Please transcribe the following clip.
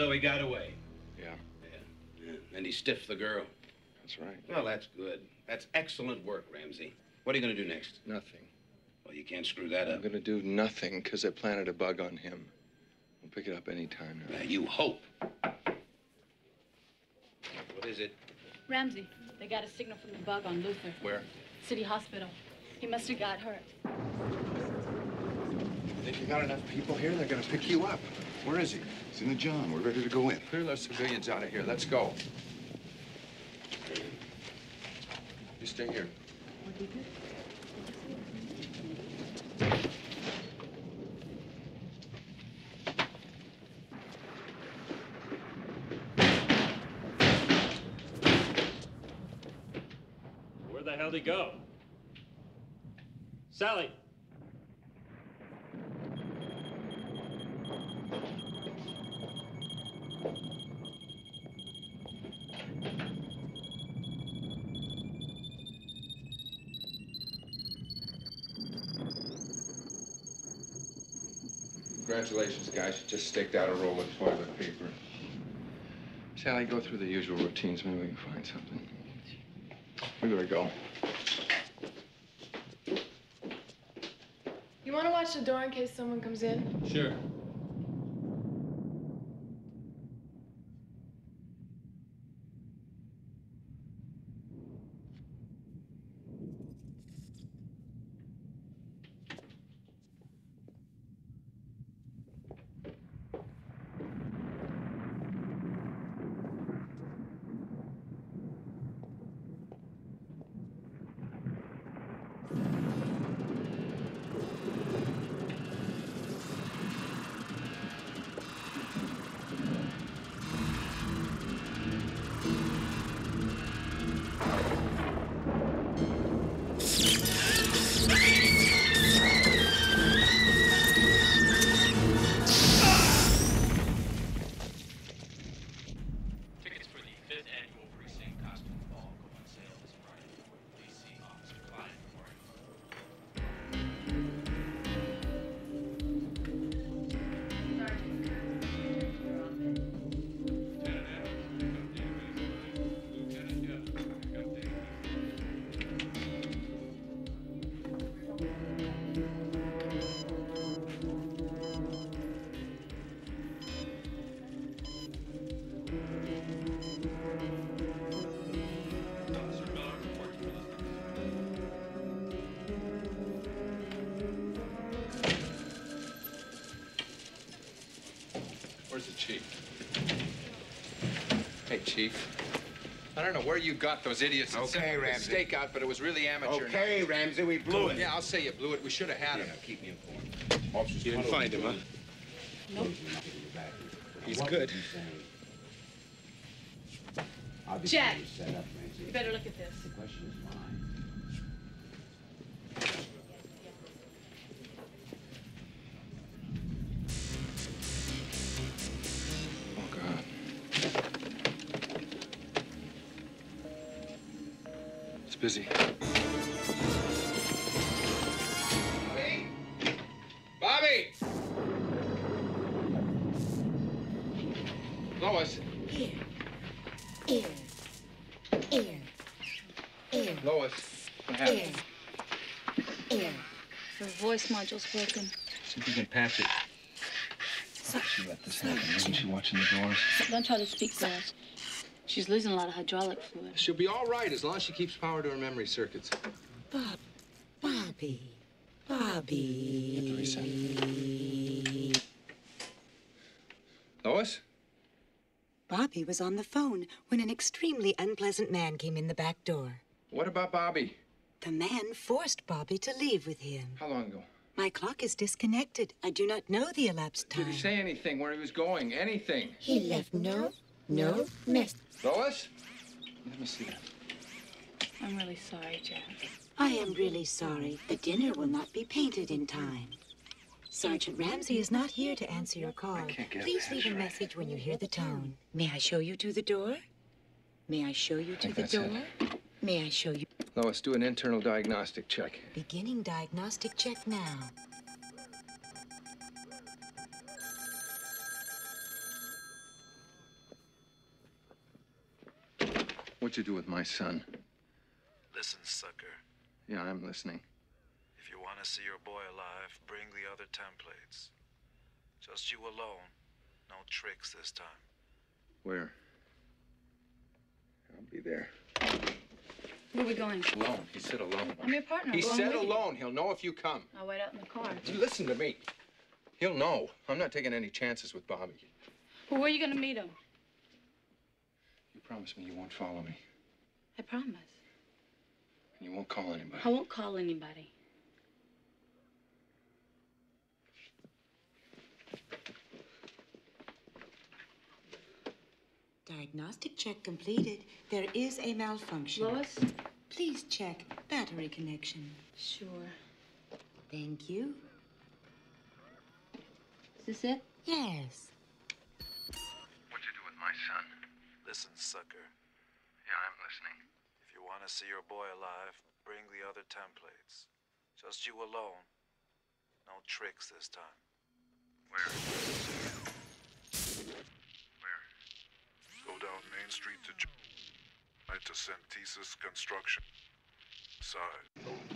So he got away. Yeah. And he stiffed the girl. That's right. Well, that's good. That's excellent work, Ramsay. What are you going to do next? Nothing. Well, you can't screw that up. I'm going to do nothing because they planted a bug on him. We'll pick it up any time now. You hope. What is it? Ramsay, they got a signal from the bug on Luther. Where? City Hospital. He must have got hurt. If you got enough people here, they're going to pick you up. Where is he? He's in the John. We're ready to go in. Clear those civilians out of here. Let's go. You stay here. Where the hell did he go? Sally! Congratulations, guys. You just staked out a roll of toilet paper. Sally, go through the usual routines. Maybe we can find something. We better go. You want to watch the door in case someone comes in? Sure. Chief. I don't know where you got those idiots. Okay, Ramsay. Stakeout, but it was really amateur. Okay, Ramsay, we blew it. Yeah, I'll say you blew it. We should have had him. Keep me informed. Officers, you didn't find him, huh? Nope. He's good. Jack, you better look at this. The question is mine. Busy. Bobby? Bobby! Lois. Air. Lois, what happened? Air. Her voice module's broken. See if you can patch it. She let this happen. Isn't she watching the doors? Don't try to speak to us. She's losing a lot of hydraulic fluid. She'll be all right as long as she keeps power to her memory circuits. Bobby. Hit the reset. Lois? Bobby was on the phone when an extremely unpleasant man came in the back door. What about Bobby? The man forced Bobby to leave with him. How long ago? My clock is disconnected. I do not know the elapsed time. Did he say anything where he was going? Anything? He left no mess. Lois? Let me see that. I'm really sorry, Jack. I am really sorry. The dinner will not be painted in time. Sergeant Ramsay is not here to answer your call. I can't get Please leave a message when you hear the tone. May I show you to the door? May I show you to the door? It. May I show you? Lois, do an internal diagnostic check. Beginning diagnostic check now. What'd you do with my son? Listen, sucker. Yeah, I'm listening. If you want to see your boy alive, bring the other templates. Just you alone. No tricks this time. Where? I'll be there. Where are we going? Alone. He said alone. I'm your partner. He said alone. He'll know if you come. I'll wait out in the car. Listen to me. He'll know. I'm not taking any chances with Bobby. Well, where are you going to meet him? You promise me you won't follow me. I promise. And you won't call anybody. I won't call anybody. Diagnostic check completed. There is a malfunction. Lois? Please check battery connection. Sure. Thank you. Is this it? Yes. What'd you do with my son? Listen, sucker. Yeah, I'm listening. If you want to see your boy alive, bring the other templates. Just you alone. No tricks this time. Where? Go down Main Street to Nitasentesis construction. Side.